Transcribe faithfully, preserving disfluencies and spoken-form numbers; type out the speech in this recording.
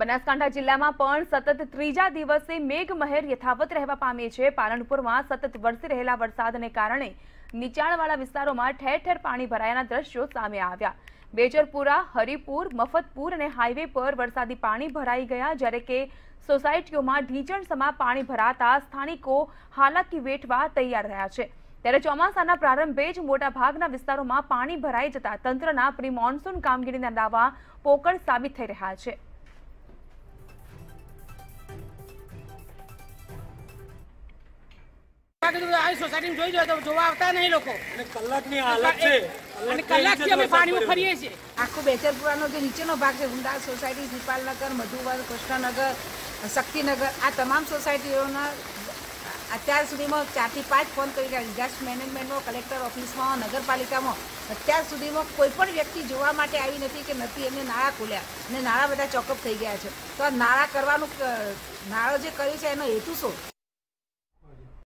બનાસકાંઠા જિલ્લામાં પણ સતત ત્રીજા દિવસે મેઘમહેર યથાવત રહેવા પામી છે। પાલનપુરમાં સતત વરસી રહેલા વરસાદને કારણે નીચાણવાળા વિસ્તારોમાં ઠેર ઠેર પાણી ભરાયાના દ્રશ્યો સામે આવ્યા। બેજરપુરા, હરિપુર, મફતપુર અને હાઈવે પર વરસાદી પાણી ભરાઈ ગયા, જ્યારે કે સોસાયટીઓમાં ઢીંચણસમા પાણી ભરાતા સ્થાનિકો હાલાકી વેઠવા તૈયાર રહ્યા છે। ત્યારે ચોમાસાના પ્રારંભે જ મોટા ભાગના વિસ્તારોમાં પાણી ભરાઈ જતા તંત્રના પ્રી મોન્સૂન કામગીરીના દાવા પોકળ સાબિત થઈ રહ્યા છે। સોસાયટીમાં જોઈ જોઈ તો જોવા આવતા નહીં લોકો, અને કલાકની હાલત છે, અને કલાકથી અમે પાણી ઉખરીએ છે। આખો બેચરપુરાનો જે નીચેનો ભાગ છે, ગુંડા સોસાયટી, દીપાલનગર, મધુવર, કૃષ્ણનગર, શક્તિનગર, આ તમામ સોસાયટીઓના અત્યાર સુધીમાં ચાર થી પાંચ ફોન કરી રહ્યા। ડિઝાસ્ટર મેનેજમેન્ટમાં, કલેક્ટર ઓફિસમાં, નગરપાલિકામાં અત્યાર સુધીમાં કોઈ પણ વ્યક્તિ જોવા માટે આવી નથી કે નથી એમને નાળા ખોલ્યા, અને નાળા બધા ચોકઅપ થઈ ગયા છે। તો આ નાળા કરવાનું, નાળો જે કર્યું છે એનો હેતુ શું?